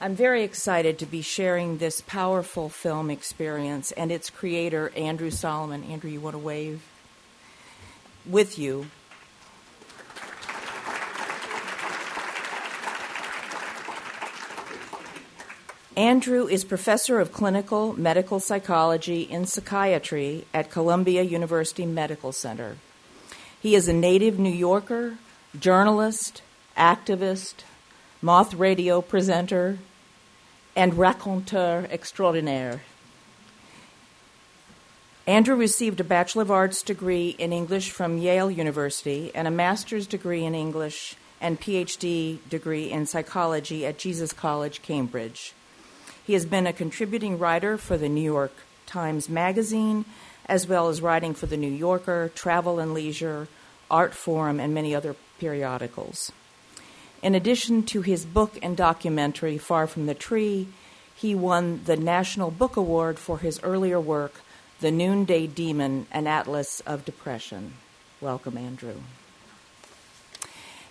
I'm very excited to be sharing this powerful film experience and its creator, Andrew Solomon. Andrew, you want to wave? With you. Andrew is professor of clinical medical psychology in psychiatry at Columbia University Medical Center. He is a native New Yorker, journalist, activist, Moth radio presenter, and raconteur extraordinaire. Andrew received a Bachelor of Arts degree in English from Yale University and a master's degree in English and PhD degree in psychology at Jesus College, Cambridge. He has been a contributing writer for the New York Times Magazine, as well as writing for The New Yorker, Travel and Leisure, Art Forum, and many other periodicals. In addition to his book and documentary, Far from the Tree, he won the National Book Award for his earlier work, The Noonday Demon, An Atlas of Depression. Welcome, Andrew.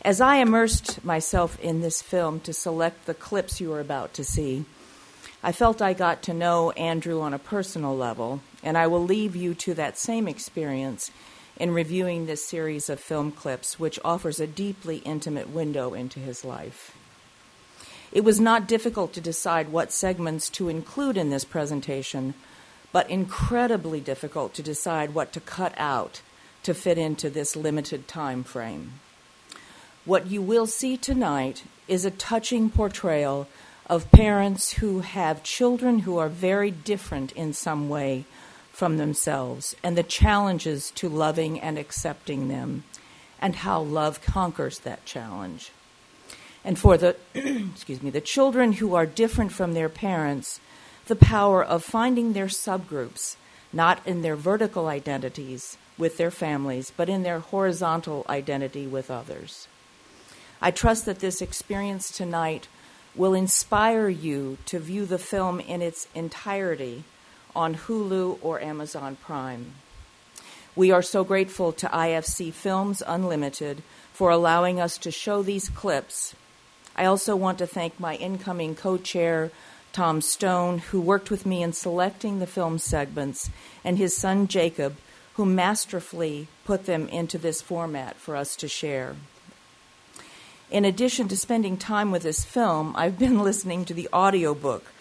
As I immersed myself in this film to select the clips you are about to see, I felt I got to know Andrew on a personal level, and I will leave you to that same experience in reviewing this series of film clips, which offers a deeply intimate window into his life. It was not difficult to decide what segments to include in this presentation, but incredibly difficult to decide what to cut out to fit into this limited time frame. What you will see tonight is a touching portrayal of parents who have children who are very different in some way from themselves, and the challenges to loving and accepting them, and how love conquers that challenge. And for the the children who are different from their parents, the power of finding their subgroups, not in their vertical identities with their families, but in their horizontal identity with others. I trust that this experience tonight will inspire you to view the film in its entirety on Hulu or Amazon Prime. We are so grateful to IFC Films Unlimited for allowing us to show these clips. I also want to thank my incoming co-chair, Tom Stone, who worked with me in selecting the film segments, and his son, Jacob, who masterfully put them into this format for us to share. In addition to spending time with this film, I've been listening to the audiobook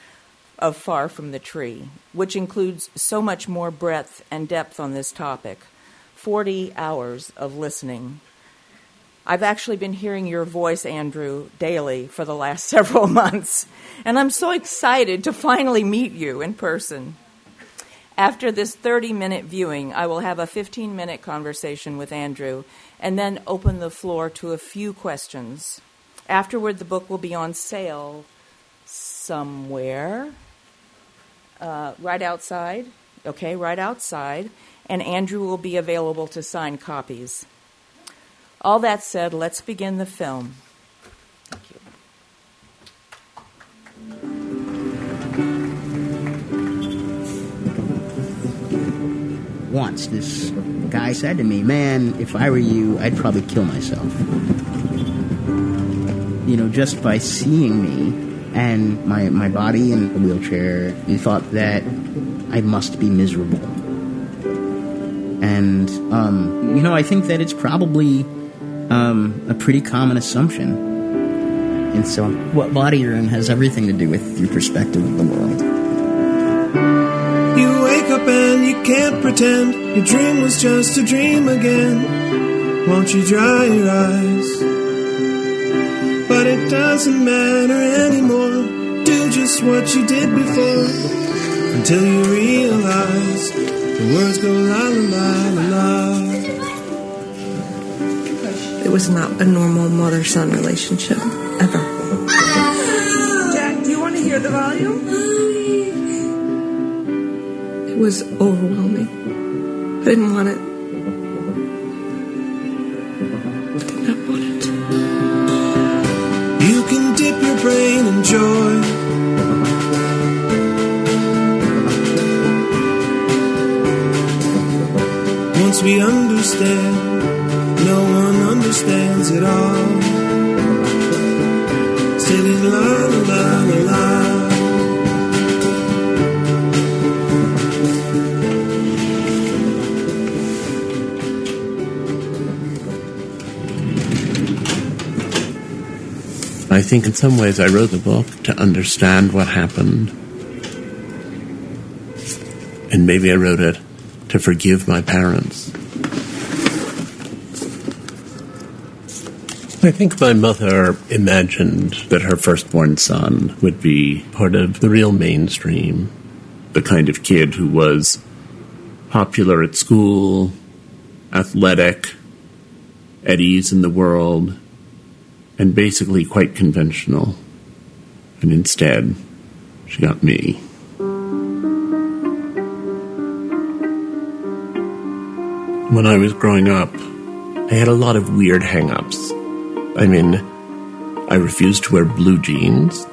of Far From the Tree, which includes so much more breadth and depth on this topic. 40 hours of listening. I've actually been hearing your voice, Andrew, daily for the last several months, and I'm so excited to finally meet you in person. After this 30-minute viewing, I will have a 15-minute conversation with Andrew and then open the floor to a few questions. Afterward, the book will be on sale somewhere. Right outside. Okay, right outside. And Andrew will be available to sign copies. All that said, let's begin the film. Thank you. Once this guy said to me, "Man, if I were you, I'd probably kill myself." You know, just by seeing me and my body in a wheelchair, and thought that I must be miserable. And, you know, I think that it's probably a pretty common assumption. And so what body you're in has everything to do with your perspective of the world. You wake up and you can't pretend your dream was just a dream again. Won't you dry your eyes? But it doesn't matter anymore. Do just what you did before, until you realize the words go la la la la. It was not a normal mother-son relationship, ever. Jack, do you want to hear the volume? It was overwhelming. I didn't want it. Brain and joy. Once we understand, no one understands it all. Still I think in some ways I wrote the book to understand what happened. And maybe I wrote it to forgive my parents. I think my mother imagined that her firstborn son would be part of the real mainstream, the kind of kid who was popular at school, athletic, at ease in the world, and basically quite conventional. And instead, she got me. When I was growing up, I had a lot of weird hang-ups. I mean, I refused to wear blue jeans.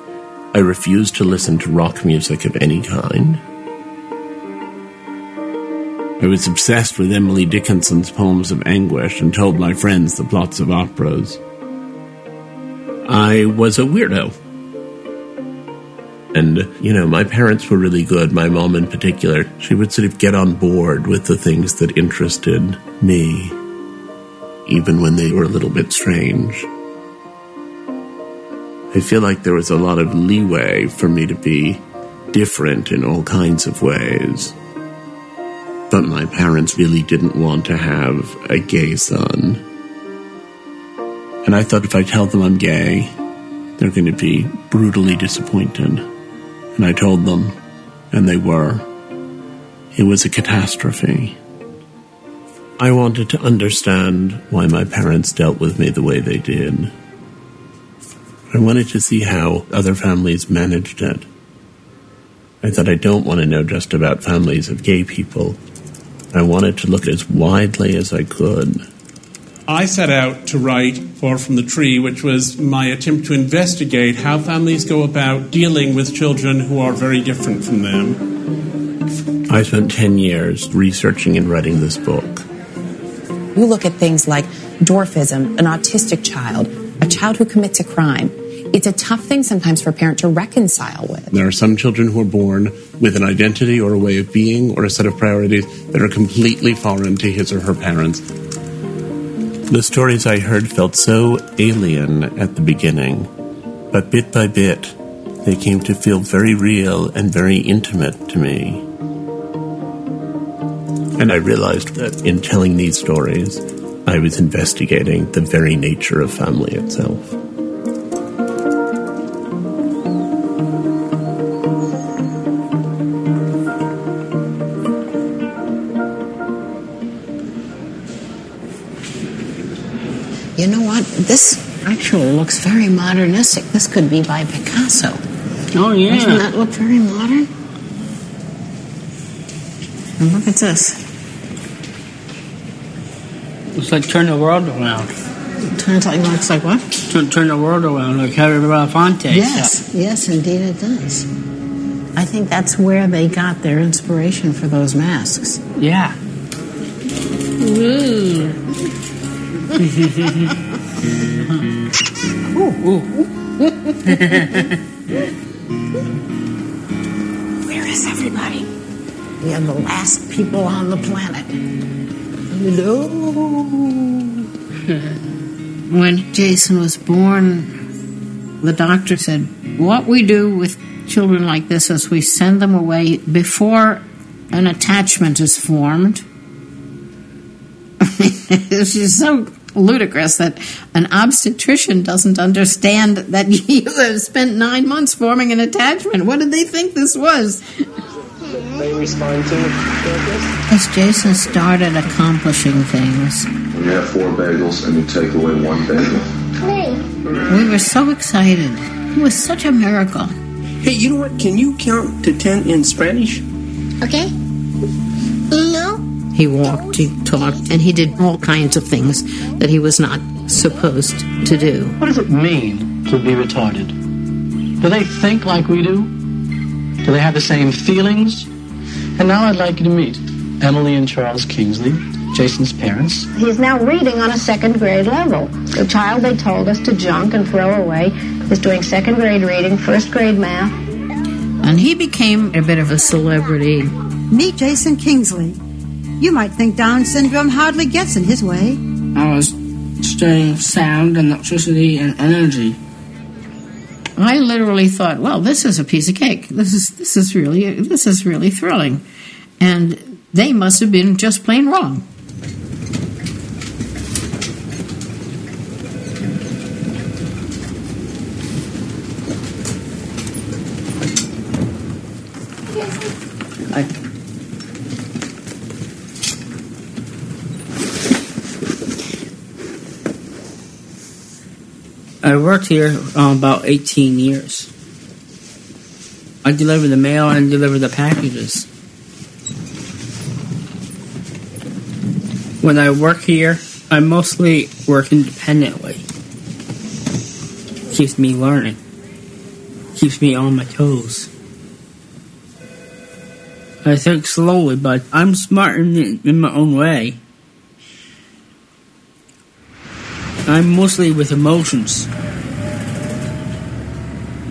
I refused to listen to rock music of any kind. I was obsessed with Emily Dickinson's poems of anguish and told my friends the plots of operas. I was a weirdo. And, you know, my parents were really good, my mom in particular. She would sort of get on board with the things that interested me, even when they were a little bit strange. I feel like there was a lot of leeway for me to be different in all kinds of ways. But my parents really didn't want to have a gay son. And I thought if I tell them I'm gay, they're going to be brutally disappointed. And I told them, and they were. It was a catastrophe. I wanted to understand why my parents dealt with me the way they did. I wanted to see how other families managed it. I thought I don't want to know just about families of gay people. I wanted to look as widely as I could. I set out to write Far from the Tree, which was my attempt to investigate how families go about dealing with children who are very different from them. I spent 10 years researching and writing this book. You look at things like dwarfism, an autistic child, a child who commits a crime. It's a tough thing sometimes for a parent to reconcile with. There are some children who are born with an identity or a way of being or a set of priorities that are completely foreign to his or her parents. The stories I heard felt so alien at the beginning, but bit by bit, they came to feel very real and very intimate to me. And I realized that in telling these stories, I was investigating the very nature of family itself. You know what? This actually looks very modernistic. This could be by Picasso. Oh, yeah. Doesn't that look very modern? And look at this. It's like turn the world around. It's like what? Turn the world around, like Harry Belafonte. Yes, yes, indeed it does. I think that's where they got their inspiration for those masks. Yeah. Ooh. Ooh, ooh. Where is everybody? We are the last people on the planet. Hello. When Jason was born, the doctor said, what we do with children like this is we send them away before an attachment is formed. She's so ludicrous that an obstetrician doesn't understand that you have spent 9 months forming an attachment. What did they think this was? They respond to this? As Jason started accomplishing things. We have 4 bagels and you take away 1 bagel. Hey. We were so excited. It was such a miracle. Hey, you know what? Can you count to 10 in Spanish? Okay. No. He walked, he talked, and he did all kinds of things that he was not supposed to do. What does it mean to be retarded? Do they think like we do? Do they have the same feelings? And now I'd like you to meet Emily and Charles Kingsley, Jason's parents. He's now reading on a second grade level. The child they told us to junk and throw away is doing second grade reading, first grade math. And he became a bit of a celebrity. Meet Jason Kingsley. You might think Down syndrome hardly gets in his way. I was studying sound and electricity and energy. I literally thought, well, this is a piece of cake. This is really thrilling. And they must have been just plain wrong. I worked here about 18 years. I delivered the mail and delivered the packages. When I work here, I mostly work independently. Keeps me learning. Keeps me on my toes. I think slowly, but I'm smart in my own way. I'm mostly with emotions.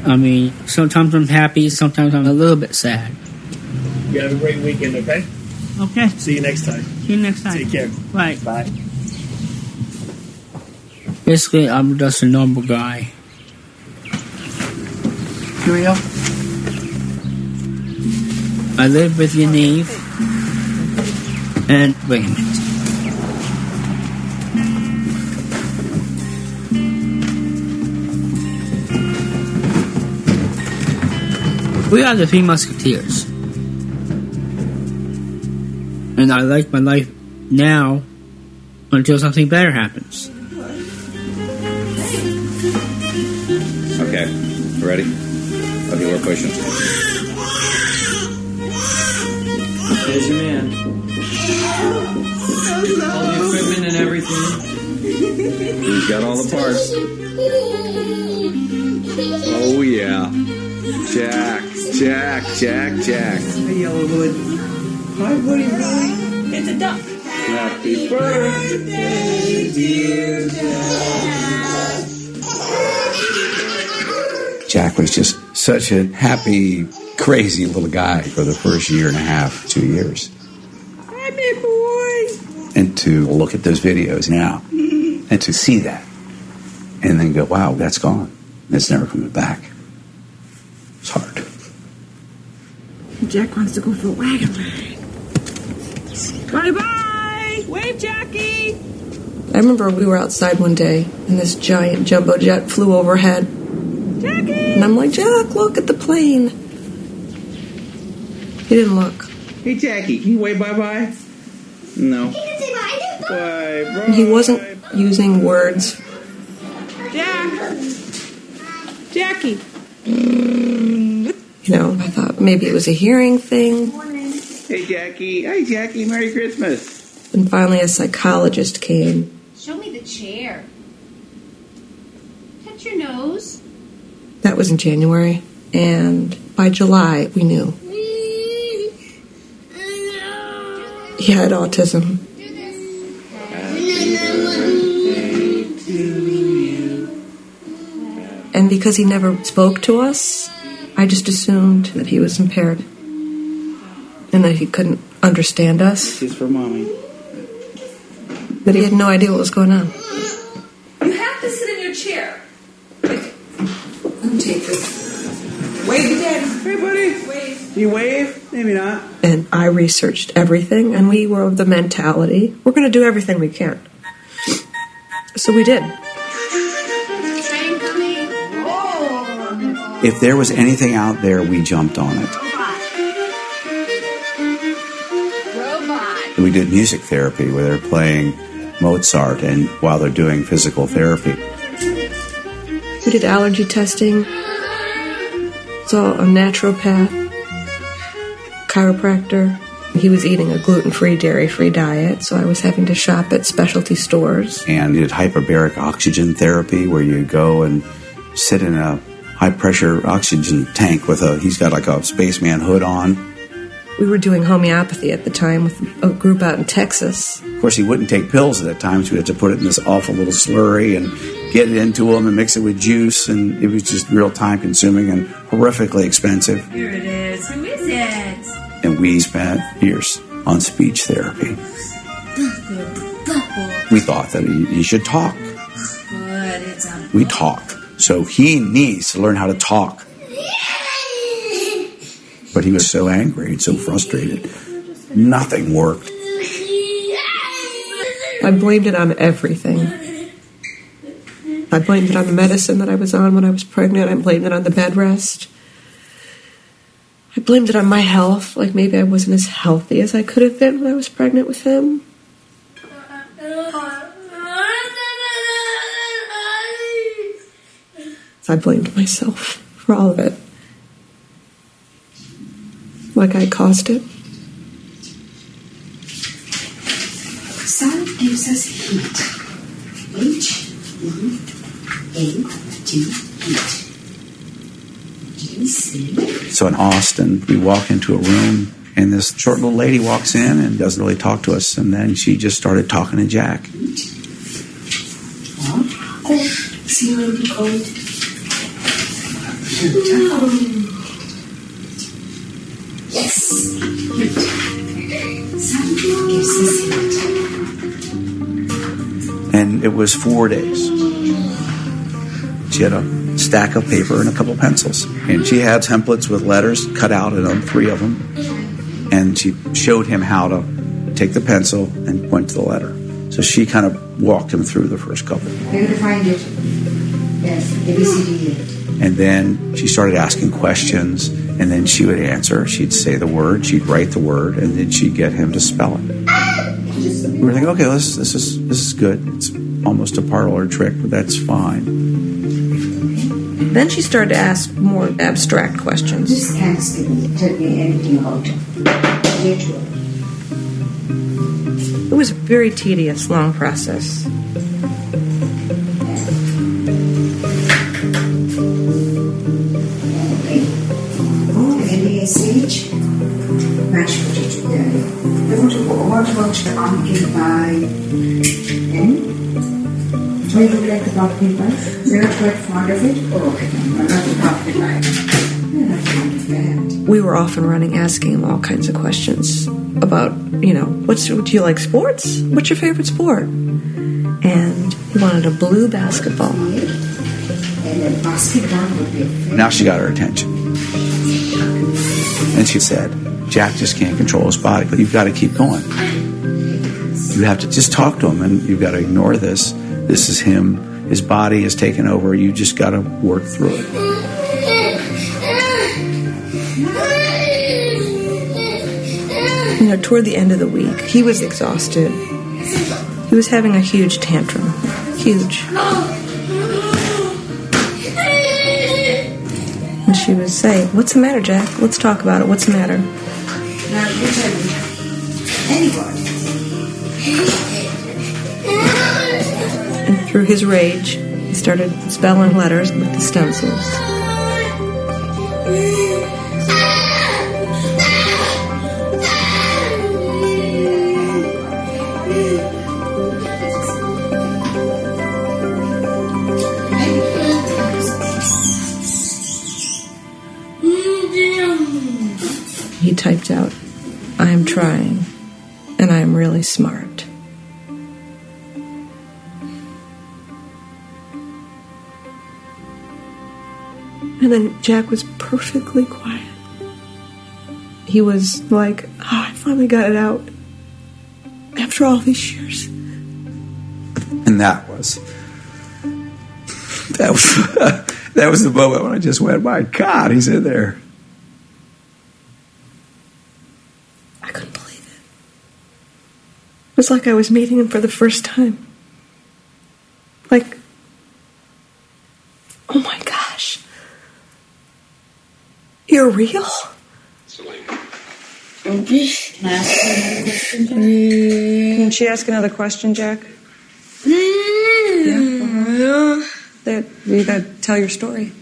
I mean, sometimes I'm happy, sometimes I'm a little bit sad. You have a great weekend, okay? Okay. See you next time. See you next time. Take care. Bye. Bye. Basically, I'm just a normal guy. Here we go. I live with Yaniv. And wait a minute. We are the Three Musketeers. And I like my life now until something better happens. Okay, ready? Okay, we're pushing. There's your man. All the equipment and everything. He's got all the parts. Oh, yeah. Jack. Hey, Yellowwood. Hi, Woody. It's a duck. Happy birthday, dear Jack. Jack was just such a happy, crazy little guy for the first year and a half, 2 years. Hi, big boy. And to look at those videos now and to see that and then go, wow, that's gone. It's never coming back. It's hard. Jack wants to go for a wagon ride. Bye-bye! Wave, Jackie! I remember we were outside one day, and this giant jumbo jet flew overhead. Jackie! And I'm like, Jack, look at the plane. He didn't look. Hey, Jackie, can you wave bye-bye? No. He can say bye. Bye-bye. He wasn't using words. Jack! Jackie! You know, I thought maybe it was a hearing thing. Hey, Jackie. Hi, Jackie. Merry Christmas. And finally a psychologist came. Show me the chair. Touch your nose. That was in January. And by July, we knew. He had autism. Do this. Happy birthday to you. And because he never spoke to us, I just assumed that he was impaired and that he couldn't understand us. This is for Mommy. That he had no idea what was going on. You have to sit in your chair. Let me take this. Wave again. Hey, buddy. Wave. You wave? Maybe not. And I researched everything, and we were of the mentality, we're going to do everything we can. So we did. If there was anything out there, we jumped on it. Robot. We did music therapy where they're playing Mozart and while they're doing physical therapy. We did allergy testing. Saw a naturopath, chiropractor. He was eating a gluten-free, dairy-free diet, so I was having to shop at specialty stores. And you did hyperbaric oxygen therapy where you go and sit in a high pressure oxygen tank with he's got like a spaceman hood on, We were doing homeopathy at the time with a group out in Texas. Of course, he wouldn't take pills at that time, so we had to put it in this awful little slurry and get it into him and mix it with juice, and it was just real time-consuming and horrifically expensive. Here it is. Who is it? And we spent years on speech therapy. We thought that he should talk. We talked. So he needs to learn how to talk. But he was so angry and so frustrated. Nothing worked. I blamed it on everything. I blamed it on the medicine that I was on when I was pregnant. I blamed it on the bed rest. I blamed it on my health. Like maybe I wasn't as healthy as I could have been when I was pregnant with him. I blamed myself for all of it. Like I caused it. Sun gives us heat. H-E-A-T, heat. So in Austin, we walk into a room, and this short little lady walks in and doesn't really talk to us, and then she just started talking to Jack. Yes. And it was 4 days. She had a stack of paper and a couple of pencils. And she had templates with letters cut out in them, 3 of them. And she showed him how to take the pencil and point to the letter. So she kind of walked him through the first couple. Where to find it? Yes, A, B, C, D. And then she started asking questions. And then she would answer. She'd say the word. She'd write the word, and then she'd get him to spell it. We were thinking, okay, this is good. It's almost a parlor trick, but that's fine. Then she started to ask more abstract questions. Just ask me. Tell me anything about it. It was a very tedious, long process. We were off and running, asking him all kinds of questions about, do you like sports? What's your favorite sport? And he wanted a blue basketball. Now she got her attention. And she said, Jack just can't control his body, but you've got to keep going. You have to just talk to him, and you've got to ignore this. This is him. His body has taken over. You just got to work through it. Toward the end of the week, he was exhausted. He was having a huge tantrum. Huge. And she would say, "What's the matter, Jack? Let's talk about it. What's the matter?" Now, you tell me. Anybody. And through his rage, he started spelling letters with the stencils. He typed out, "I am trying, and I am really smart." And then Jack was perfectly quiet. He was like, "Oh, I finally got it out after all these years." And that was that was the moment when I just went, "My God, he's in there." I couldn't believe it. It was like I was meeting him for the first time. Like, oh my God. You're real? Can she ask another question, Jack? Yeah. You gotta tell your story.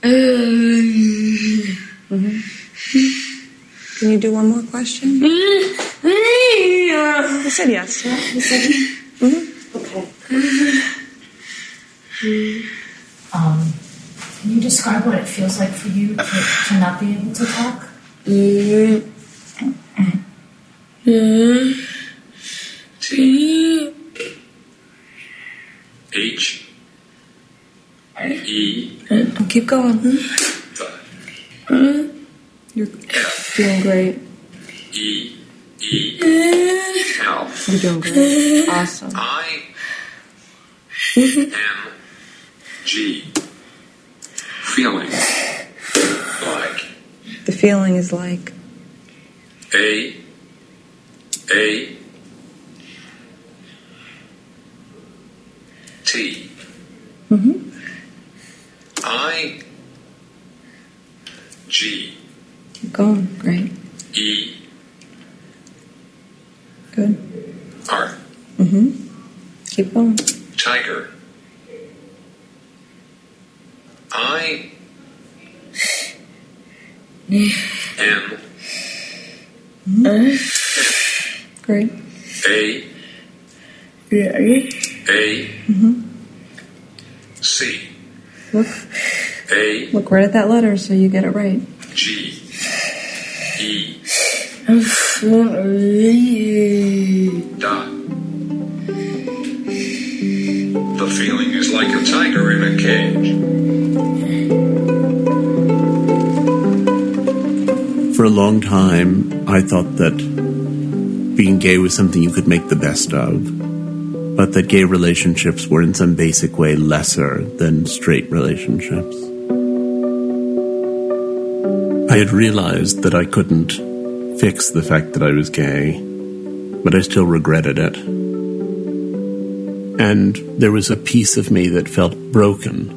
Mm-hmm. Can you do one more question? You said yes. Yeah, you said yes. Mm-hmm. Okay. Can you describe what it feels like for you to not be able to talk? H. E. Keep going. You're doing great. E. L. You're doing great. Awesome. I. M. G. Feeling like. The feeling is like. A. T. Mm-hmm. I. G. Keep going. Great. E. Good. R. Mm-hmm. Keep going. Tiger. I. M. Mm-hmm. Great. A. Yeah. A. Mm-hmm. C. Look. A. Look right at that letter so you get it right. G. E. Dot. The feeling is like a tiger in a cage. For a long time, I thought that being gay was something you could make the best of, but that gay relationships were in some basic way lesser than straight relationships. I had realized that I couldn't fix the fact that I was gay, but I still regretted it. And there was a piece of me that felt broken.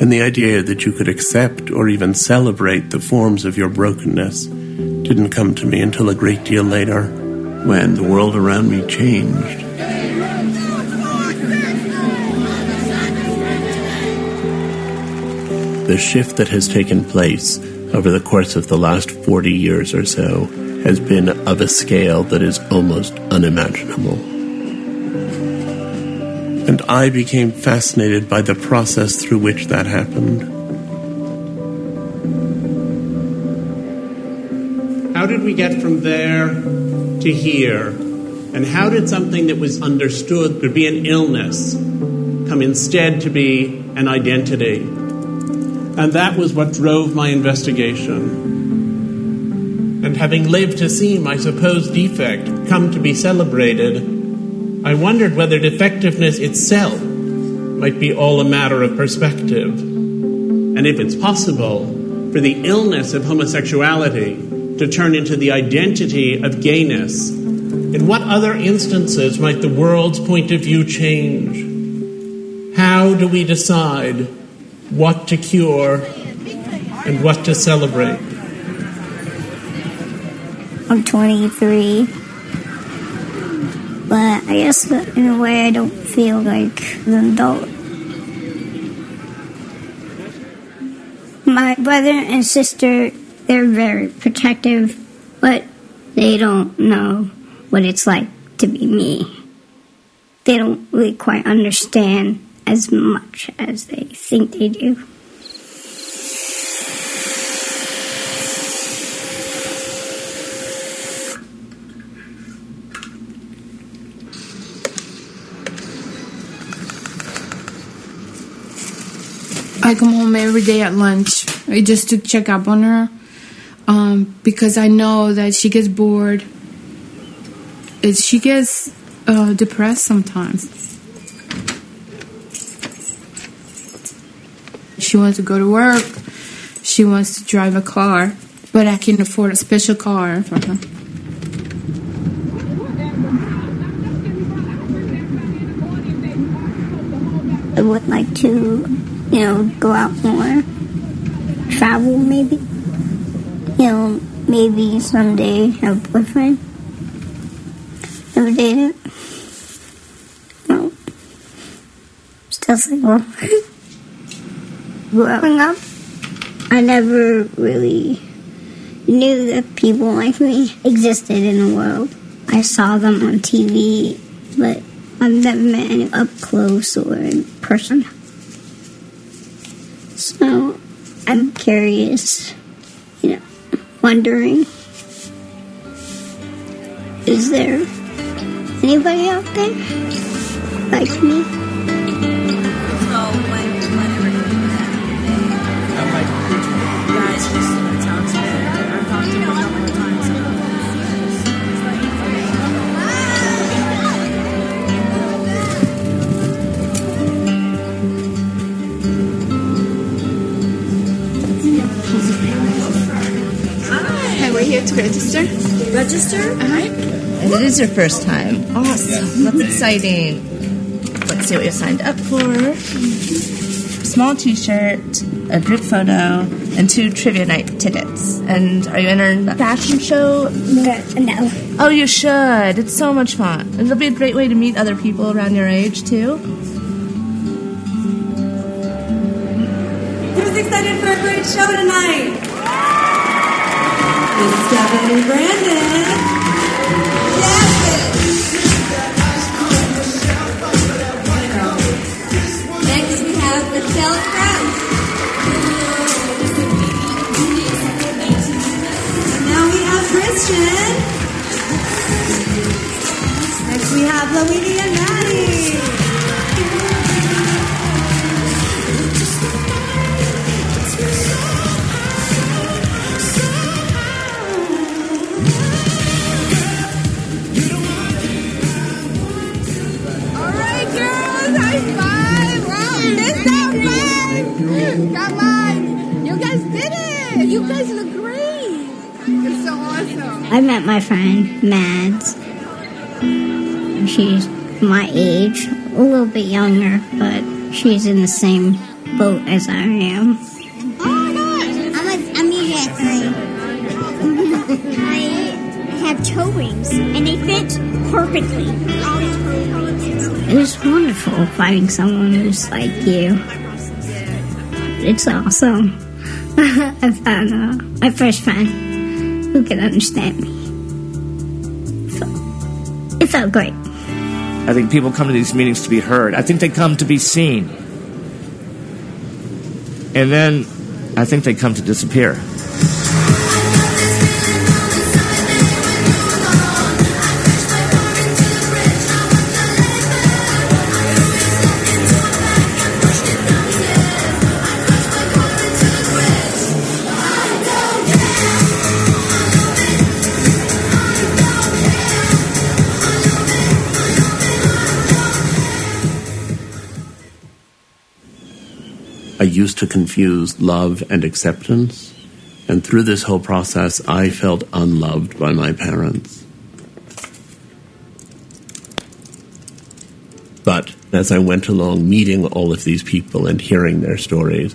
And the idea that you could accept or even celebrate the forms of your brokenness didn't come to me until a great deal later, when the world around me changed. The shift that has taken place over the course of the last 40 years or so has been of a scale that is almost unimaginable. And I became fascinated by the process through which that happened. How did we get from there to here? And how did something that was understood could be an illness come instead to be an identity? And that was what drove my investigation. And having lived to see my supposed defect come to be celebrated, I wondered whether defectiveness itself might be all a matter of perspective, and if it's possible for the illness of homosexuality to turn into the identity of gayness. In what other instances might the world's point of view change? How do we decide what to cure and what to celebrate? I'm 23, but I guess that in a way I don't feel like an adult. My brother and sister, they're very protective, but they don't know what it's like to be me. They don't really quite understand as much as they think they do. I come home every day at lunch. I just to check up on her because I know that she gets bored. She gets depressed sometimes. She wants to go to work. She wants to drive a car. But I can't afford a special car for her. I would like to, go out more. Travel, maybe. Maybe someday have a boyfriend. Never dated. No. Still single. Growing up, I never really knew that people like me existed in the world. I saw them on TV, but I've never met anyone up close or in person. So I'm curious, wondering, is there anybody out there like me? So whenever you do that, I'm like, guys, just talk to me. I've talked to them a couple times. Hi, we're here to register. And it is your first time. Awesome. That's exciting. Let's see what you signed up for. Small t-shirt, a group photo, and 2 trivia night tickets. And are you in a fashion show? No. Oh, you should. It's so much fun. It'll be a great way to meet other people around your age, too. Who's excited for a great show tonight? It's Gavin and Brandon. Next, we have Michelle Krabs. Now we have Christian. Next, we have Louie and Maddie. Come on! You guys did it! You guys look great! It's so awesome! I met my friend, Mads. She's my age, a little bit younger, but she's in the same boat as I am. Oh my gosh! I'm usually at 3. I have toe rings, and they fit perfectly. It was wonderful finding someone who's like you. It's awesome. I found my first friend who can understand me. It felt great. I think people come to these meetings to be heard. I think they come to be seen. And then I think they come to disappear. I used to confuse love and acceptance, and through this whole process, I felt unloved by my parents. But as I went along meeting all of these people and hearing their stories,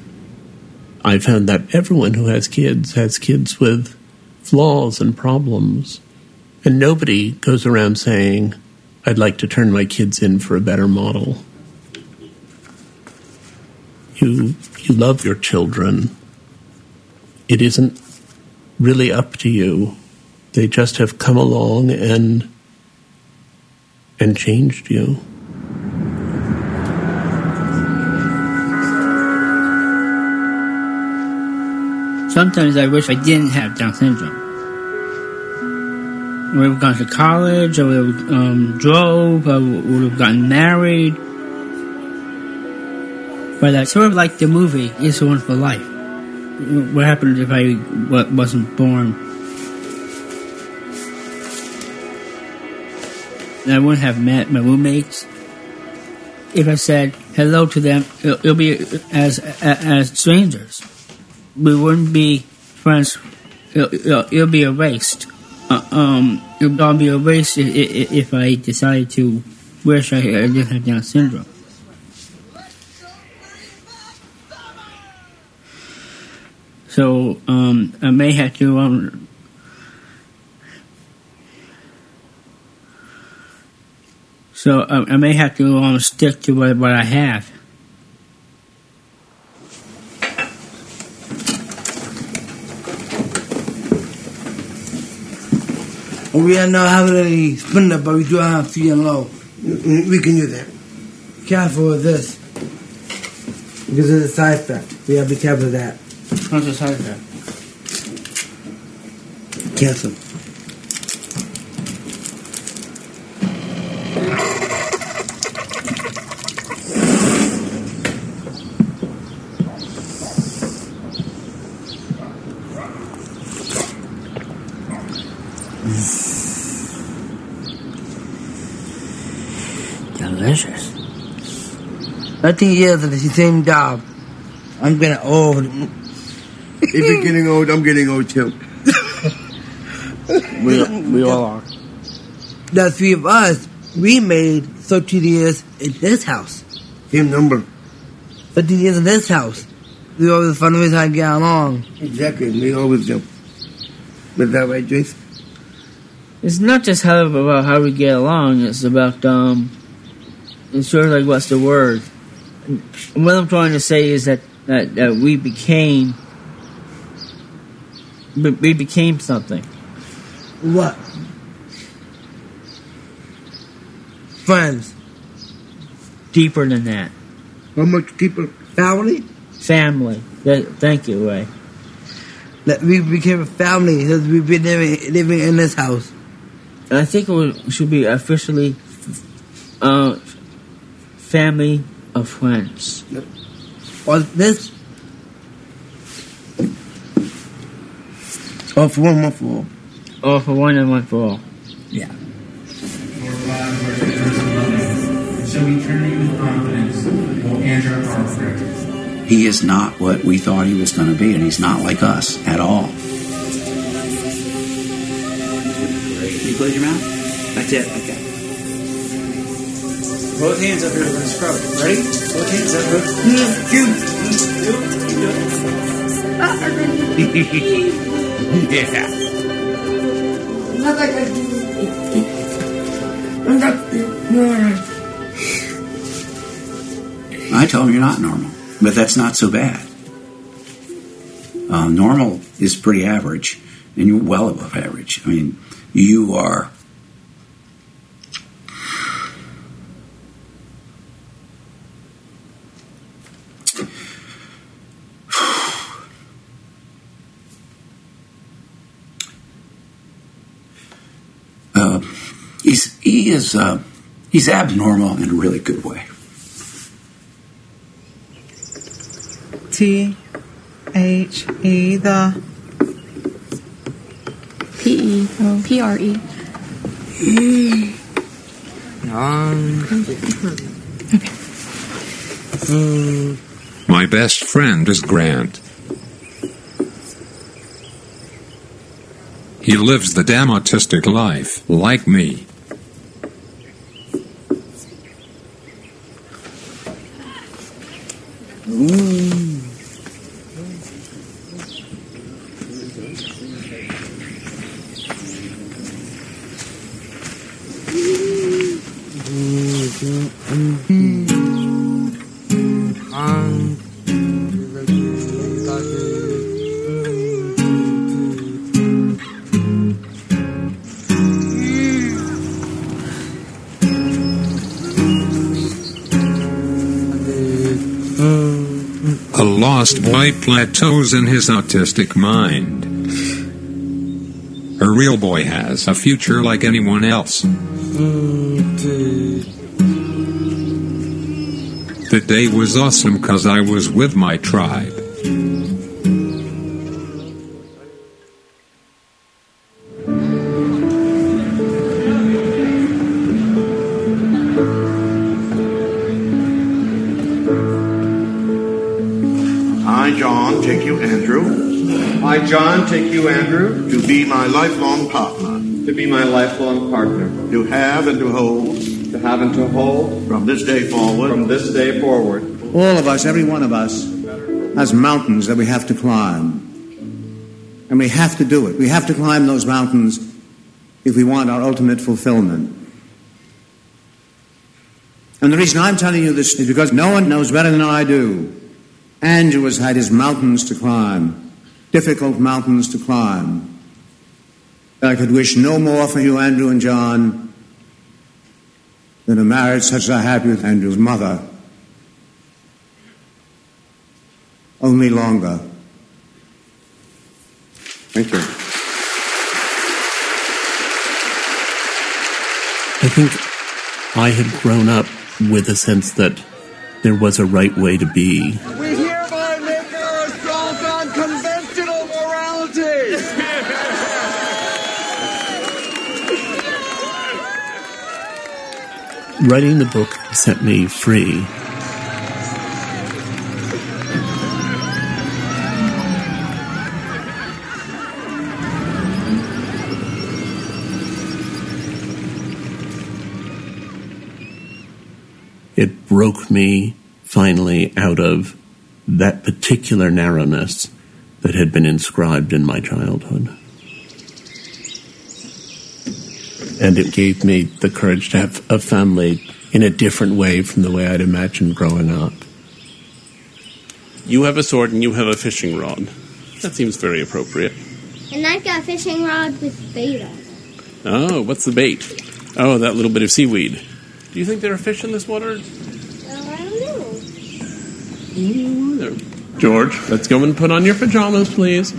I found that everyone who has kids with flaws and problems, and nobody goes around saying, I'd like to turn my kids in for a better model. You love your children. It isn't really up to you. They just have come along and changed you. Sometimes I wish I didn't have Down syndrome. We would have gone to college, or we would have drove, or we would have gotten married. But that's sort of like the movie, It's a Wonderful Life. What happened if I wasn't born? I wouldn't have met my roommates. If I said hello to them, it'll be as strangers. We wouldn't be friends. It'll be erased. It'll all be erased if I decided to wish I didn't have Down syndrome. So, I may have to, stick to what I have. We are not having any spender, but we do have fee and low. We can do that. Careful with this. Because it's a side effect. We have to be careful with that. What's a side effect? Cancel. Delicious. I think years of the same job. I'm getting old. If you're getting old, I'm getting old too. we all are. The three of us, we made 13 years in this house. Same number. 13 years in this house. We always find ways how to get along. Exactly, we always do. Is that right, Jason? It's not just about how we get along. It's about it's sort of like, what's the word? And what I'm trying to say is that we became something. What? Friends. Deeper than that. How much deeper? Family. Family. Thank you, Ray. That we became a family because we've been living in this house. I think it should be officially family of friends. Or this? All for one, one for all. All for one and one for all. Yeah. Shall we journey with confidence and our heart? He is not what we thought he was going to be, and he's not like us at all. Can you close your mouth? That's it. Okay. Both hands up here, we're going to scrub. Ready? Both hands up here. Yeah. I told him you're not normal, but that's not so bad. Normal is pretty average, and you're well above average. I mean, you are... He's abnormal in a really good way. T-H-E, the... P-E, oh. P-R-E. Okay. My best friend is Grant. He lives the damn autistic life, like me. Boy plateaus in his autistic mind. A real boy has a future like anyone else. The day was awesome 'cause I was with my tribe. Andrew, to be my lifelong partner. To be my lifelong partner. To have and to hold. To have and to hold. From this day forward. From this day forward. All of us, every one of us, has mountains that we have to climb. And we have to do it. We have to climb those mountains if we want our ultimate fulfillment. And the reason I'm telling you this is because no one knows better than I do. Andrew has had his mountains to climb. Difficult mountains to climb. I could wish no more for you, Andrew and John, than a marriage such as I had with Andrew's mother, only longer. Thank you. I think I had grown up with a sense that there was a right way to be. We hereby make our assault on conventional morality. Writing the book set me free. It broke me finally out of that particular narrowness that had been inscribed in my childhood. And it gave me the courage to have a family in a different way from the way I'd imagined growing up. You have a sword and you have a fishing rod. That seems very appropriate. And I've got a fishing rod with bait on it. Oh, what's the bait? Oh, that little bit of seaweed. Do you think there are fish in this water? I don't know. George, let's go and put on your pajamas, please.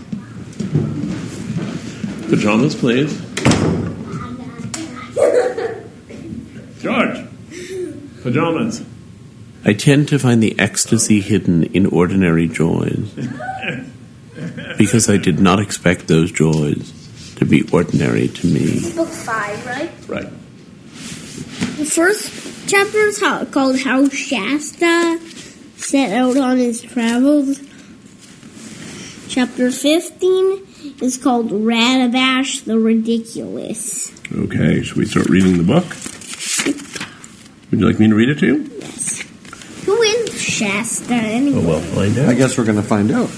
Pajamas, please. George! Pajamas. I tend to find the ecstasy hidden in ordinary joys, because I did not expect those joys to be ordinary to me. It's book 5, right? Right. The first chapter is called How Shasta Set Out on His Travels. Chapter 15 is called Radabash the Ridiculous. Okay, should we start reading the book? Would you like me to read it to you? Yes. Who is Shasta anyway? Well, we'll find out. I guess we're going to find out.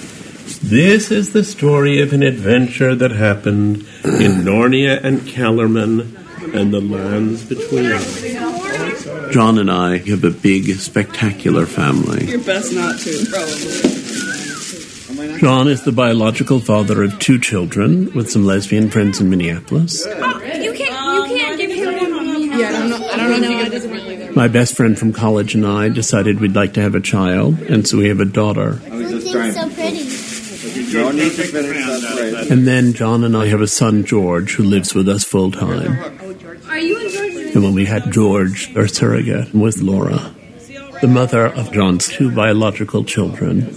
This is the story of an adventure that happened in Narnia and Calormen, and the lands between us. John and I have a big, spectacular family. You're best not to, probably. John is the biological father of 2 children with some lesbian friends in Minneapolis. Oh, you can't give him one. Yeah, I don't know. It doesn't work like that. My best friend from college and I decided we'd like to have a child, and so we have a daughter. Something's so pretty. And then John and I have a son, George, who lives with us full time. And when we had George, our surrogate was Laura, the mother of John's 2 biological children.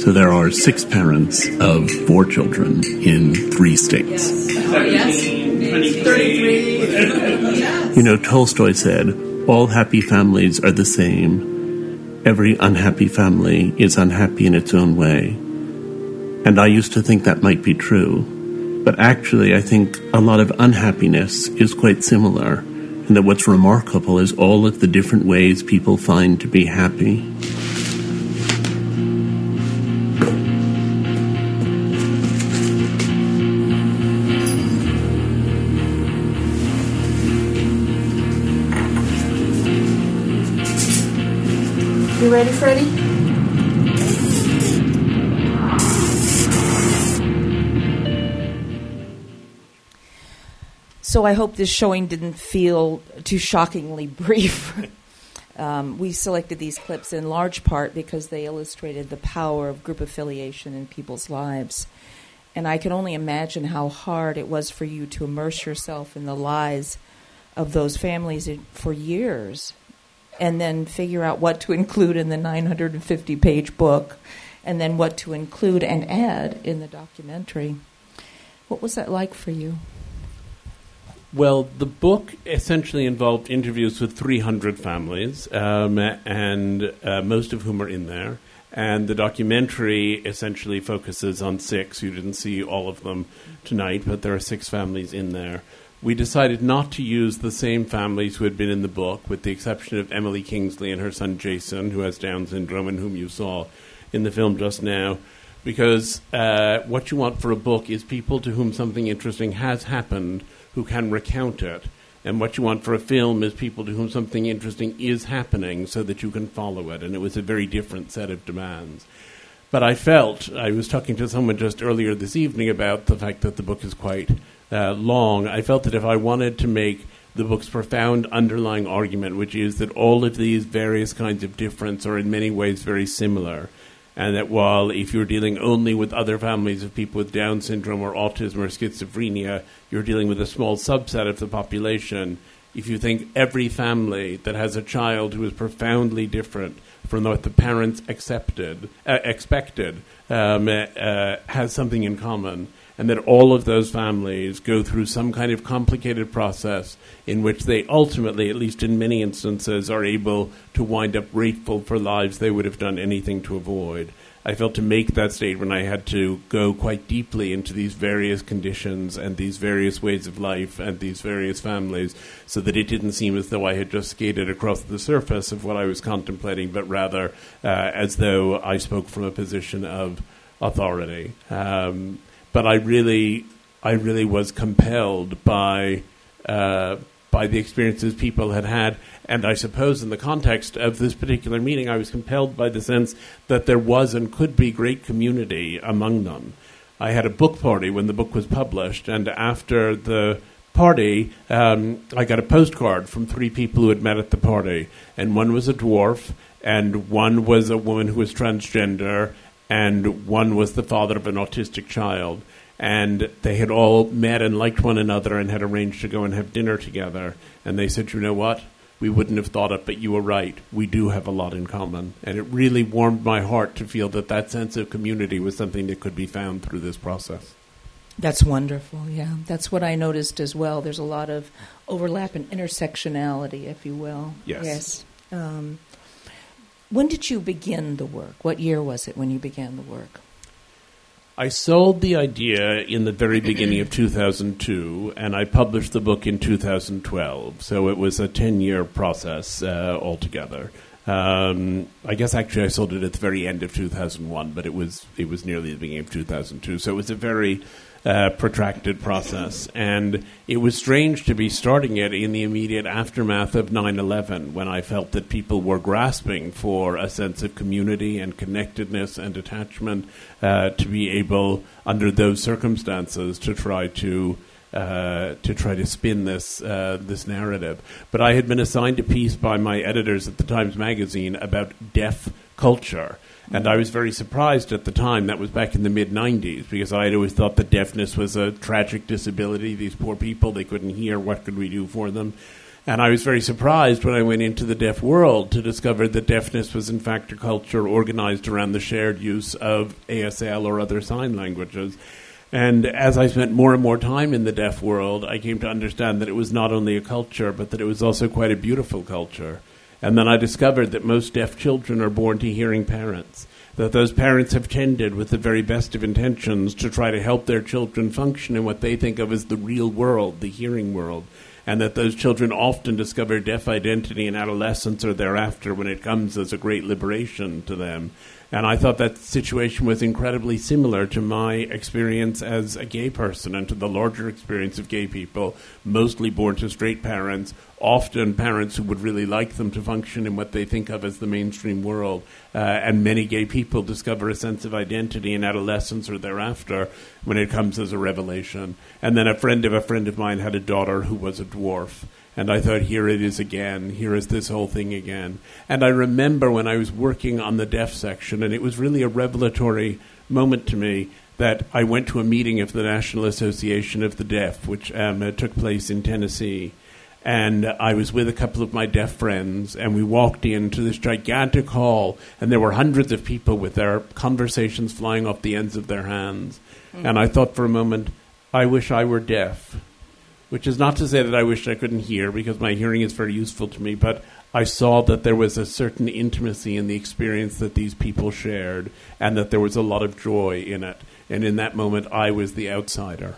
So there are 6 parents of 4 children in 3 states. You know, Tolstoy said, all happy families are the same. Every unhappy family is unhappy in its own way. And I used to think that might be true. But actually, I think a lot of unhappiness is quite similar, and that what's remarkable is all of the different ways people find to be happy. You ready, Freddie? So I hope this showing didn't feel too shockingly brief. We selected these clips in large part because they illustrated the power of group affiliation in people's lives. And I can only imagine how hard it was for you to immerse yourself in the lives of those families for years and then figure out what to include in the 950-page book and then what to include and add in the documentary. What was that like for you? Well, the book essentially involved interviews with 300 families, and most of whom are in there. And the documentary essentially focuses on 6. You didn't see all of them tonight, but there are 6 families in there. We decided not to use the same families who had been in the book, with the exception of Emily Kingsley and her son Jason, who has Down syndrome and whom you saw in the film just now. Because what you want for a book is people to whom something interesting has happened who can recount it. And what you want for a film is people to whom something interesting is happening so that you can follow it. And it was a very different set of demands. But I felt, I was talking to someone just earlier this evening about the fact that the book is quite long. I felt that if I wanted to make the book's profound underlying argument, which is that all of these various kinds of difference are in many ways very similar, and that while if you're dealing only with other families of people with Down syndrome or autism or schizophrenia, you're dealing with a small subset of the population, if you think every family that has a child who is profoundly different from what the parents expected has something in common, and that all of those families go through some kind of complicated process in which they ultimately, at least in many instances, are able to wind up grateful for lives they would have done anything to avoid. I felt to make that statement, I had to go quite deeply into these various conditions and these various ways of life and these various families, so that it didn't seem as though I had just skated across the surface of what I was contemplating, but rather as though I spoke from a position of authority. But I really was compelled by the experiences people had had, and I suppose in the context of this particular meeting, I was compelled by the sense that there was and could be great community among them. I had a book party when the book was published, and after the party, I got a postcard from three people who had met at the party, and one was a dwarf, and one was a woman who was transgender, and one was the father of an autistic child. And they had all met and liked one another and had arranged to go and have dinner together. And they said, you know what? We wouldn't have thought it, but you were right. We do have a lot in common. And it really warmed my heart to feel that that sense of community was something that could be found through this process. That's wonderful, yeah. That's what I noticed as well. There's a lot of overlap and intersectionality, if you will. Yes. When did you begin the work? What year was it when you began the work? I sold the idea in the very beginning of 2002, and I published the book in 2012. So it was a 10-year process altogether. I guess actually I sold it at the very end of 2001, but it was nearly the beginning of 2002. So it was a very protracted process. And it was strange to be starting it in the immediate aftermath of 9/11, when I felt that people were grasping for a sense of community and connectedness and attachment, to be able, under those circumstances, to try to spin this narrative. But I had been assigned a piece by my editors at the Times Magazine about deaf culture. And I was very surprised at the time. That was back in the mid-'90s, because I had always thought that deafness was a tragic disability. These poor people, they couldn't hear. What could we do for them? And I was very surprised when I went into the deaf world to discover that deafness was, in fact, a culture organized around the shared use of ASL or other sign languages. And as I spent more and more time in the deaf world, I came to understand that it was not only a culture, but that it was also quite a beautiful culture. And then I discovered that most deaf children are born to hearing parents, that those parents have tended with the very best of intentions to try to help their children function in what they think of as the real world, the hearing world, and that those children often discover deaf identity in adolescence or thereafter when it comes as a great liberation to them. And I thought that situation was incredibly similar to my experience as a gay person and to the larger experience of gay people, mostly born to straight parents, often parents who would really like them to function in what they think of as the mainstream world. And many gay people discover a sense of identity in adolescence or thereafter when it comes as a revelation. And then a friend of mine had a daughter who was a dwarf. And I thought, here it is again. Here is this whole thing again. And I remember when I was working on the deaf section, and it was really a revelatory moment to me, that I went to a meeting of the National Association of the Deaf, which took place in Tennessee. And I was with a couple of my deaf friends, and we walked into this gigantic hall, and there were hundreds of people with their conversations flying off the ends of their hands. Mm-hmm. And I thought for a moment, I wish I were deaf. Which is not to say that I wished I couldn't hear, because my hearing is very useful to me, but I saw that there was a certain intimacy in the experience that these people shared, and that there was a lot of joy in it. And in that moment, I was the outsider.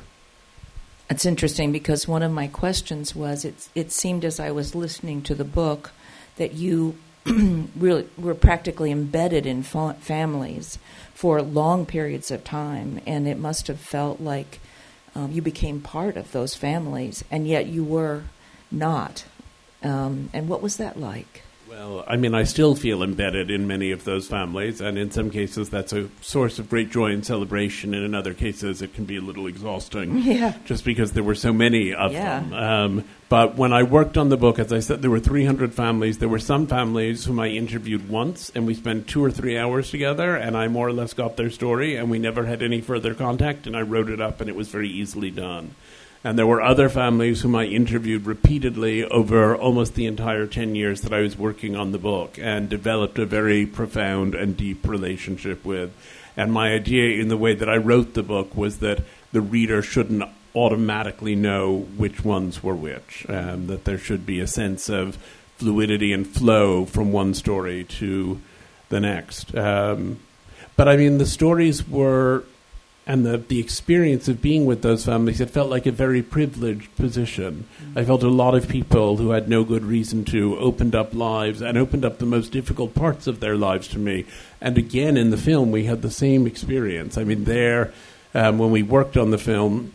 It's interesting, because one of my questions was, it seemed as I was listening to the book that you really were practically embedded in families for long periods of time, and it must have felt like you became part of those families, and yet you were not. And what was that like? Well, I mean, I still feel embedded in many of those families, and in some cases that's a source of great joy and celebration, and in other cases it can be a little exhausting, just because there were so many of them. But when I worked on the book, as I said, there were 300 families. There were some families whom I interviewed once, and we spent 2 or 3 hours together, and I more or less got their story, and we never had any further contact, and I wrote it up, and it was very easily done. And there were other families whom I interviewed repeatedly over almost the entire 10 years that I was working on the book and developed a very profound and deep relationship with. And my idea in the way that I wrote the book was that the reader shouldn't automatically know which ones were which, that there should be a sense of fluidity and flow from one story to the next. But, I mean, the stories were... And the experience of being with those families, it felt like a very privileged position. Mm-hmm. I felt a lot of people who had no good reason to opened up lives and opened up the most difficult parts of their lives to me. And again, in the film, we had the same experience. I mean, there, when we worked on the film,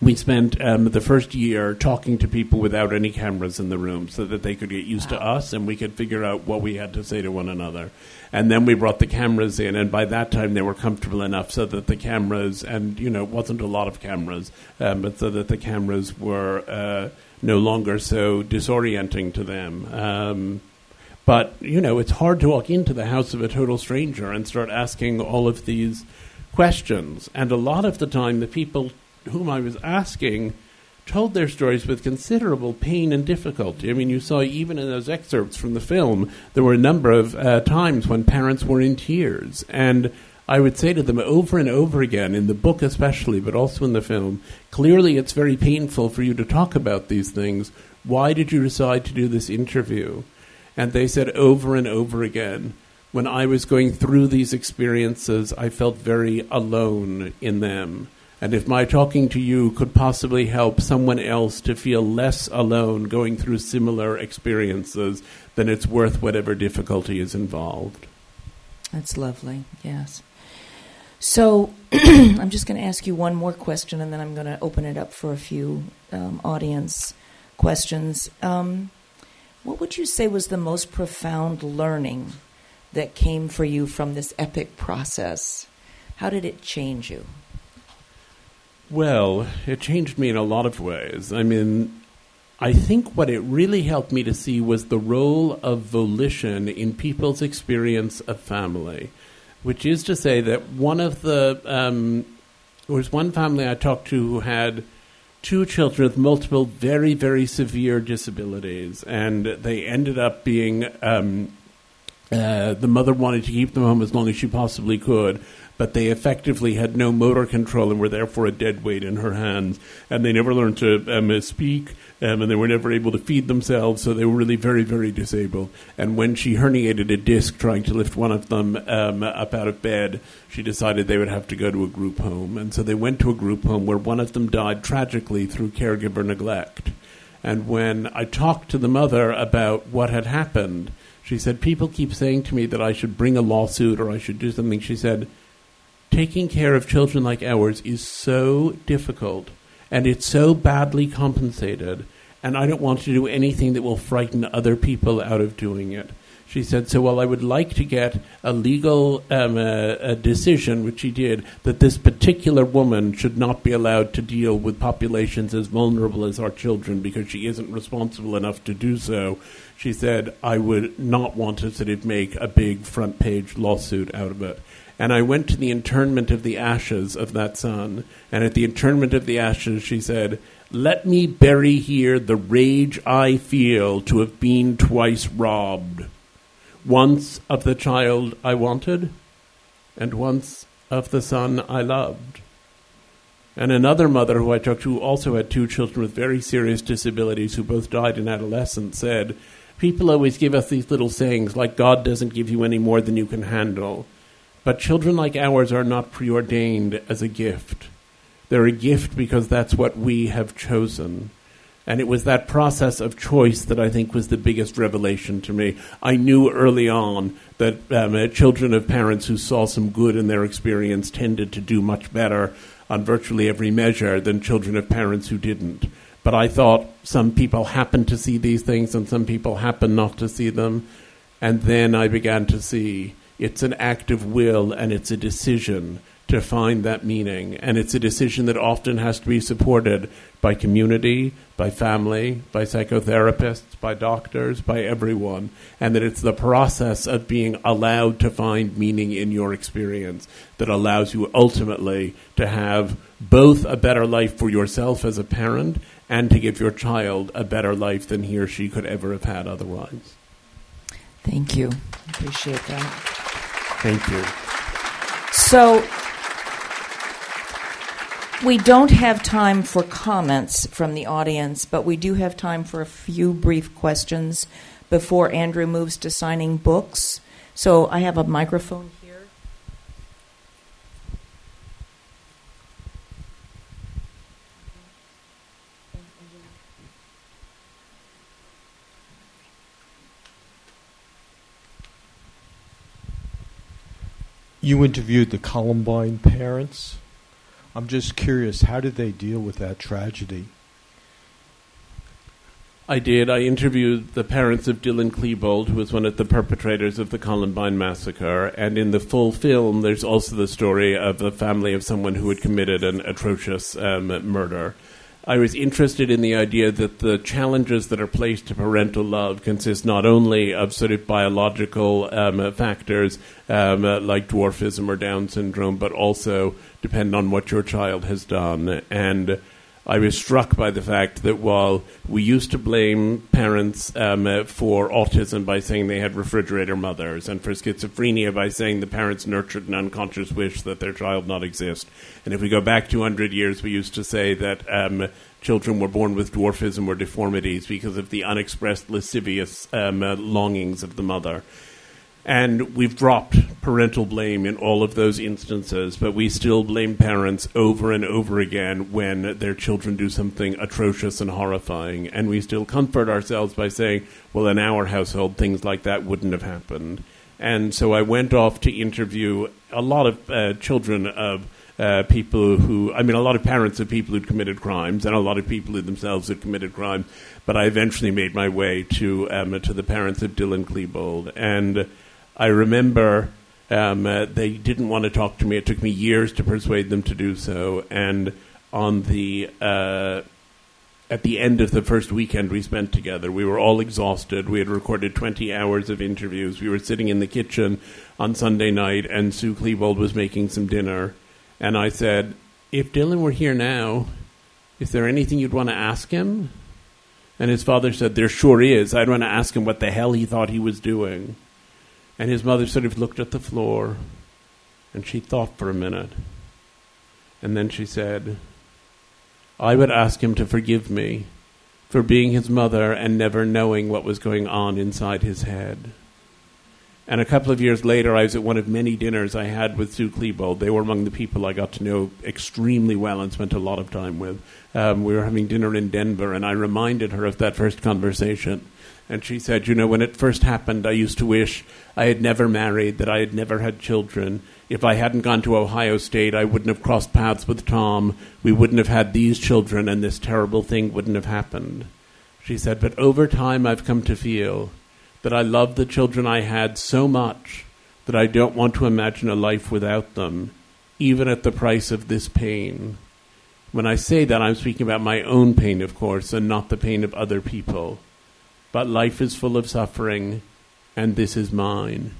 we spent the first year talking to people without any cameras in the room so that they could get used to us and we could figure out what we had to say to one another. And then we brought the cameras in, and by that time they were comfortable enough so that the cameras, and, you know, it wasn't a lot of cameras, but so that the cameras were no longer so disorienting to them. But, you know, it's hard to walk into the house of a total stranger and start asking all of these questions. And a lot of the time the people whom I was asking told their stories with considerable pain and difficulty. I mean, you saw even in those excerpts from the film, there were a number of times when parents were in tears. And I would say to them over and over again, in the book especially, but also in the film, clearly it's very painful for you to talk about these things. Why did you decide to do this interview? And they said over and over again, when I was going through these experiences, I felt very alone in them. And if my talking to you could possibly help someone else to feel less alone going through similar experiences, then it's worth whatever difficulty is involved. That's lovely, yes. So I'm just going to ask you one more question, and then I'm going to open it up for a few audience questions. What would you say was the most profound learning that came for you from this epic process? How did it change you? Well, it changed me in a lot of ways. I mean, I think what it really helped me to see was the role of volition in people's experience of family, which is to say that there was one family I talked to who had two children with multiple very, very severe disabilities, and they ended up being, the mother wanted to keep them home as long as she possibly could, but they effectively had no motor control and were therefore a dead weight in her hands. And they never learned to speak, and they were never able to feed themselves, so they were really very, very disabled. And when she herniated a disc trying to lift one of them up out of bed, she decided they would have to go to a group home. And so they went to a group home where one of them died tragically through caregiver neglect. And when I talked to the mother about what had happened, she said, people keep saying to me that I should bring a lawsuit or I should do something. She said, taking care of children like ours is so difficult, and it's so badly compensated, and I don't want to do anything that will frighten other people out of doing it. She said, so while I would like to get a legal a decision, which she did, that this particular woman should not be allowed to deal with populations as vulnerable as our children because she isn't responsible enough to do so, she said, I would not want to sort of make a big front-page lawsuit out of it. And I went to the interment of the ashes of that son. And at the interment of the ashes, she said, let me bury here the rage I feel to have been twice robbed. Once of the child I wanted, and once of the son I loved. And another mother who I talked to, who also had two children with very serious disabilities who both died in adolescence, said, people always give us these little sayings like, God doesn't give you any more than you can handle. But children like ours are not preordained as a gift. They're a gift because that's what we have chosen. And it was that process of choice that I think was the biggest revelation to me. I knew early on that children of parents who saw some good in their experience tended to do much better on virtually every measure than children of parents who didn't. But I thought some people happen to see these things and some people happen not to see them. And then I began to see it's an act of will and it's a decision to find that meaning. And it's a decision that often has to be supported by community, by family, by psychotherapists, by doctors, by everyone. And that it's the process of being allowed to find meaning in your experience that allows you ultimately to have both a better life for yourself as a parent and to give your child a better life than he or she could ever have had otherwise. Thank you. I appreciate that. Thank you. So we don't have time for comments from the audience, but we do have time for a few brief questions before Andrew moves to signing books. So I have a microphone here. You interviewed the Columbine parents. I'm just curious, how did they deal with that tragedy? I did. I interviewed the parents of Dylan Klebold, who was one of the perpetrators of the Columbine massacre. And in the full film, there's also the story of the family of someone who had committed an atrocious murder. I was interested in the idea that the challenges that are placed to parental love consist not only of sort of biological factors like dwarfism or Down syndrome, but also depend on what your child has done. And I was struck by the fact that while we used to blame parents for autism by saying they had refrigerator mothers, and for schizophrenia by saying the parents nurtured an unconscious wish that their child not exist. And if we go back 200 years, we used to say that children were born with dwarfism or deformities because of the unexpressed lascivious longings of the mother. And we've dropped parental blame in all of those instances, but we still blame parents over and over again when their children do something atrocious and horrifying. And we still comfort ourselves by saying, well, in our household, things like that wouldn't have happened. And so I went off to interview a lot of children of people who, I mean, a lot of parents of people who'd committed crimes and a lot of people who themselves had committed crime. But I eventually made my way to the parents of Dylan Klebold. And I remember they didn't want to talk to me. It took me years to persuade them to do so. And on the at the end of the first weekend we spent together, we were all exhausted. We had recorded 20 hours of interviews. We were sitting in the kitchen on Sunday night, and Sue Klebold was making some dinner. And I said, if Dylan were here now, is there anything you'd want to ask him? And his father said, there sure is. I'd want to ask him what the hell he thought he was doing. And his mother sort of looked at the floor, and she thought for a minute. And then she said, I would ask him to forgive me for being his mother and never knowing what was going on inside his head. And a couple of years later, I was at one of many dinners I had with Sue Klebold. They were among the people I got to know extremely well and spent a lot of time with. We were having dinner in Denver, and I reminded her of that first conversation. And she said, you know, when it first happened, I used to wish I had never married, that I had never had children. If I hadn't gone to Ohio State, I wouldn't have crossed paths with Tom. We wouldn't have had these children, and this terrible thing wouldn't have happened. She said, but over time, I've come to feel that I love the children I had so much that I don't want to imagine a life without them, even at the price of this pain. When I say that, I'm speaking about my own pain, of course, and not the pain of other people. But life is full of suffering, and this is mine.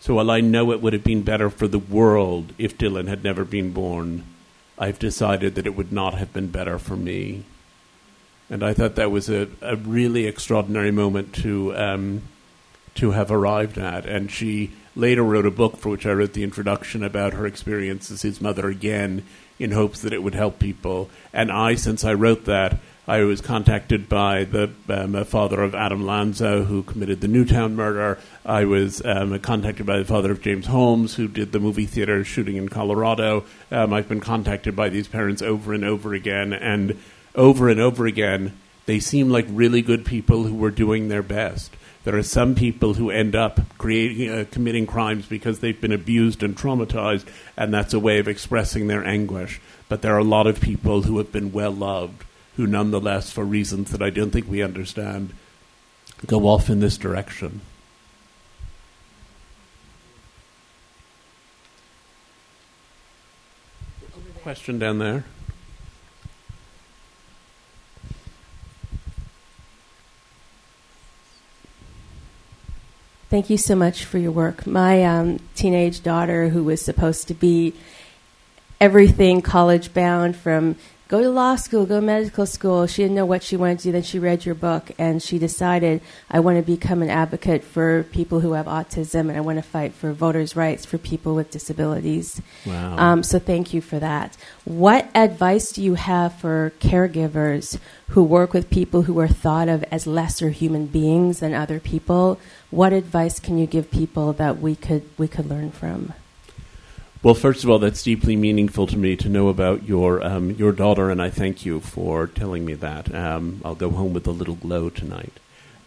So while I know it would have been better for the world if Dylan had never been born, I've decided that it would not have been better for me. And I thought that was a really extraordinary moment to have arrived at. And she later wrote a book for which I wrote the introduction about her experience as his mother again in hopes that it would help people. And I, since I wrote that, I was contacted by the father of Adam Lanza, who committed the Newtown murder. I was contacted by the father of James Holmes, who did the movie theater shooting in Colorado. I've been contacted by these parents over and over again. And over and over again, they seem like really good people who were doing their best. There are some people who end up committing crimes because they've been abused and traumatized, and that's a way of expressing their anguish. But there are a lot of people who have been well-loved, who nonetheless, for reasons that I don't think we understand, go off in this direction. Question down there. Thank you so much for your work. My teenage daughter, who was supposed to be everything college-bound, from go to law school, go to medical school, she didn't know what she wanted to do. Then she read your book, and she decided, I want to become an advocate for people who have autism, and I want to fight for voters' rights for people with disabilities. Wow. So thank you for that. What advice do you have for caregivers who work with people who are thought of as lesser human beings than other people? What advice can you give people that we could learn from? Well, first of all, that's deeply meaningful to me to know about your daughter, and I thank you for telling me that. I'll go home with a little glow tonight.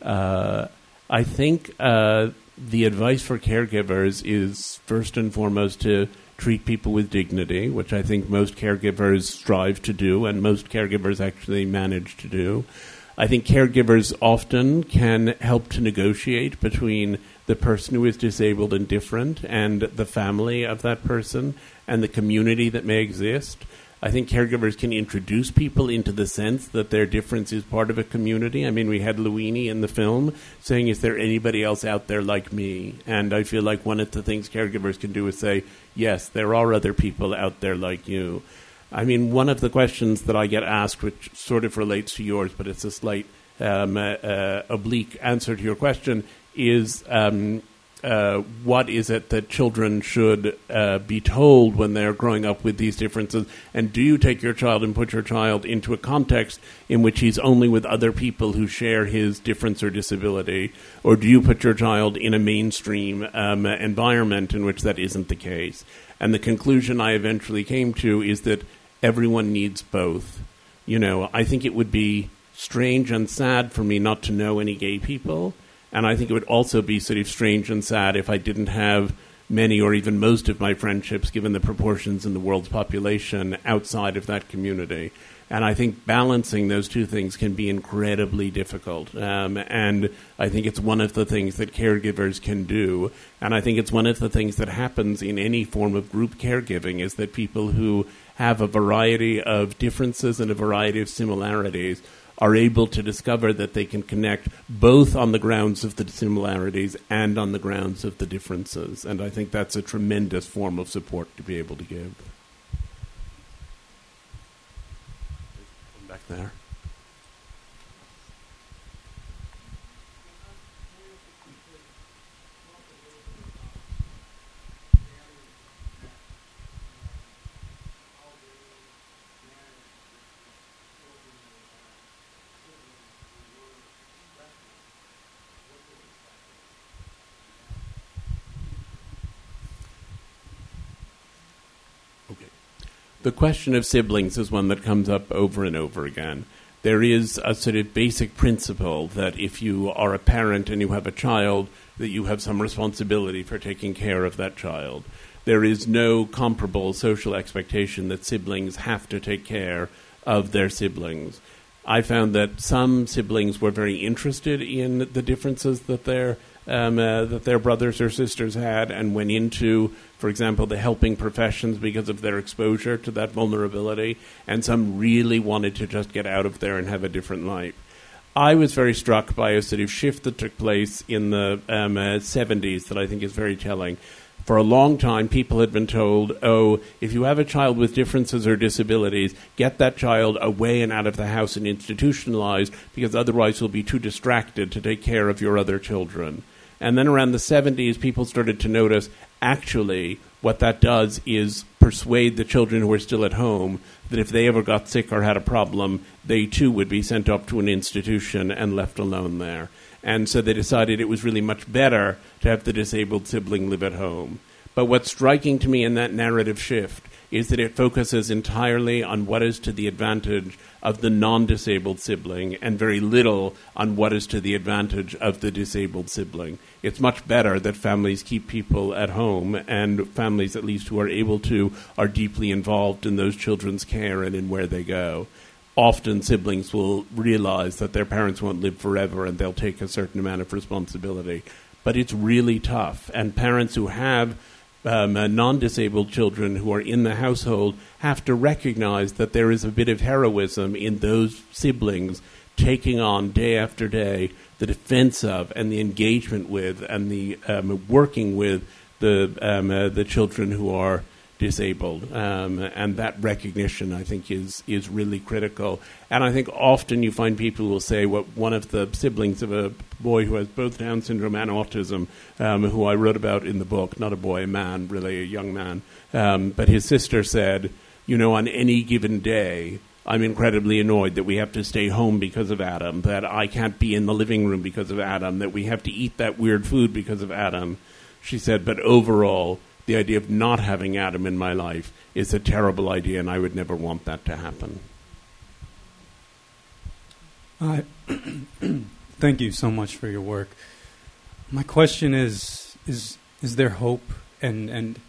I think the advice for caregivers is first and foremost to treat people with dignity, which I think most caregivers strive to do, and most caregivers actually manage to do. I think caregivers often can help to negotiate between the person who is disabled and different and the family of that person and the community that may exist. I think caregivers can introduce people into the sense that their difference is part of a community. I mean, we had Luini in the film saying, is there anybody else out there like me? And I feel like one of the things caregivers can do is say, yes, there are other people out there like you. I mean, one of the questions that I get asked, which sort of relates to yours, but it's a slight oblique answer to your question, is what is it that children should be told when they're growing up with these differences? And do you take your child and put your child into a context in which he's only with other people who share his difference or disability? Or do you put your child in a mainstream environment in which that isn't the case? And the conclusion I eventually came to is that everyone needs both. You know, I think it would be strange and sad for me not to know any gay people. And I think it would also be sort of strange and sad if I didn't have many or even most of my friendships, given the proportions in the world's population, outside of that community. And I think balancing those two things can be incredibly difficult. And I think it's one of the things that caregivers can do. And I think it's one of the things that happens in any form of group caregiving is that people who have a variety of differences and a variety of similarities are able to discover that they can connect both on the grounds of the similarities and on the grounds of the differences. And I think that's a tremendous form of support to be able to give. Back there. The question of siblings is one that comes up over and over again. There is a sort of basic principle that if you are a parent and you have a child, that you have some responsibility for taking care of that child. There is no comparable social expectation that siblings have to take care of their siblings. I found that some siblings were very interested in the differences that their brothers or sisters had and went into, for example, the helping professions because of their exposure to that vulnerability, and some really wanted to just get out of there and have a different life. I was very struck by a sort of shift that took place in the 70s that I think is very telling. For a long time, people had been told, oh, if you have a child with differences or disabilities, get that child away and out of the house and institutionalized, because otherwise you'll be too distracted to take care of your other children. And then around the 70s, people started to notice, actually, what that does is persuade the children who are still at home that if they ever got sick or had a problem, they too would be sent off to an institution and left alone there. And so they decided it was really much better to have the disabled sibling live at home. But what's striking to me in that narrative shift is that it focuses entirely on what is to the advantage of the non-disabled sibling and very little on what is to the advantage of the disabled sibling. It's much better that families keep people at home, and families, at least who are able to, are deeply involved in those children's care and in where they go. often siblings will realize that their parents won't live forever and they'll take a certain amount of responsibility. But it's really tough. And parents who have non-disabled children who are in the household have to recognize that there is a bit of heroism in those siblings taking on day after day the defense of and the engagement with and the working with the children who are disabled. And that recognition, I think, is really critical. And I think often you find people will say, well, one of the siblings of a boy who has both Down syndrome and autism, who I wrote about in the book, not a boy, a man, really, a young man. But his sister said, you know, on any given day, I'm incredibly annoyed that we have to stay home because of Adam, that I can't be in the living room because of Adam, that we have to eat that weird food because of Adam. She said, but overall, the idea of not having Adam in my life is a terrible idea, and I would never want that to happen. Thank you so much for your work. My question is there hope? And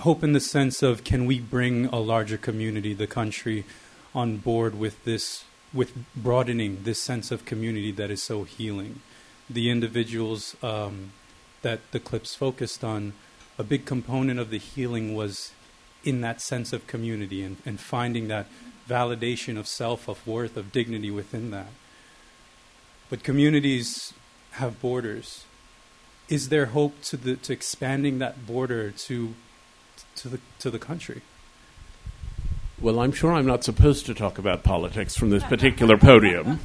hope in the sense of, can we bring a larger community, the country, on board with this, with broadening this sense of community that is so healing? The individuals that the clips focused on, a big component of the healing was in that sense of community and finding that validation of self, of worth, of dignity within that. But communities have borders. Is there hope to expanding that border to the country? Well, I'm sure I'm not supposed to talk about politics from this particular podium.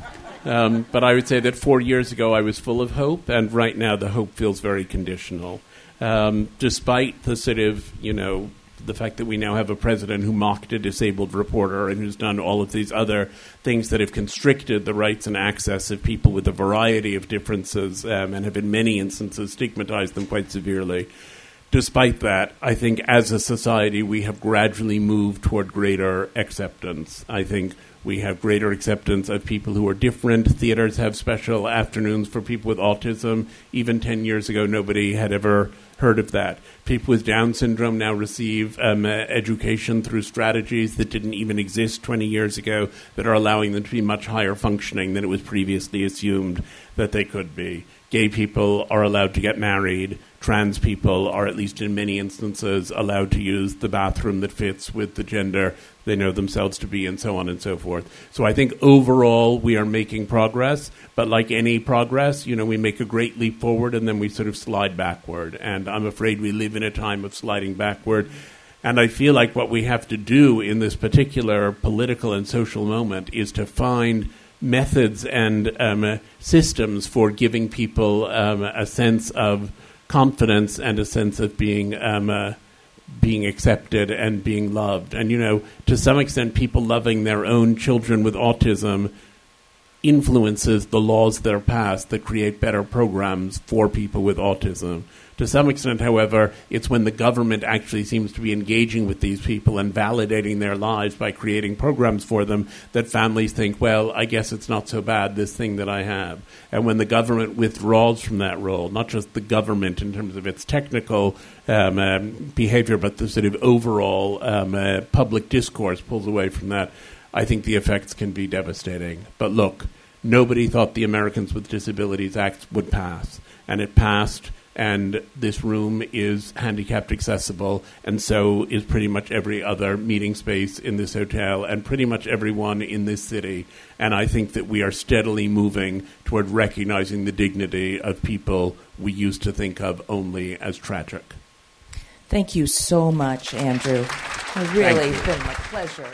But I would say that 4 years ago I was full of hope, and right now the hope feels very conditional. Despite the sort of, you know, the fact that we now have a president who mocked a disabled reporter and who's done all of these other things that have constricted the rights and access of people with a variety of differences, and have in many instances stigmatized them quite severely. Despite that, I think as a society, we have gradually moved toward greater acceptance. I think we have greater acceptance of people who are different. Theaters have special afternoons for people with autism. Even 10 years ago, nobody had ever heard of that. People with Down syndrome now receive education through strategies that didn't even exist 20 years ago that are allowing them to be much higher functioning than it was previously assumed that they could be. Gay people are allowed to get married. Trans people are, at least in many instances, allowed to use the bathroom that fits with the gender they know themselves to be, and so on and so forth. So I think overall we are making progress, but like any progress, you know, we make a great leap forward and then we sort of slide backward. And I'm afraid we live in a time of sliding backward. And I feel like what we have to do in this particular political and social moment is to find methods and systems for giving people a sense of confidence and a sense of being accepted and being loved. And, you know, to some extent, people loving their own children with autism influences the laws that are passed that create better programs for people with autism. To some extent, however, it's when the government actually seems to be engaging with these people and validating their lives by creating programs for them that families think, well, I guess it's not so bad, this thing that I have. And when the government withdraws from that role, not just the government in terms of its technical behavior, but the sort of overall public discourse pulls away from that, I think the effects can be devastating. But look, nobody thought the Americans with Disabilities Act would pass, and it passed. And this room is handicapped accessible, and so is pretty much every other meeting space in this hotel and pretty much everyone in this city. And I think that we are steadily moving toward recognizing the dignity of people we used to think of only as tragic. Thank you so much, Andrew. It's really been a pleasure.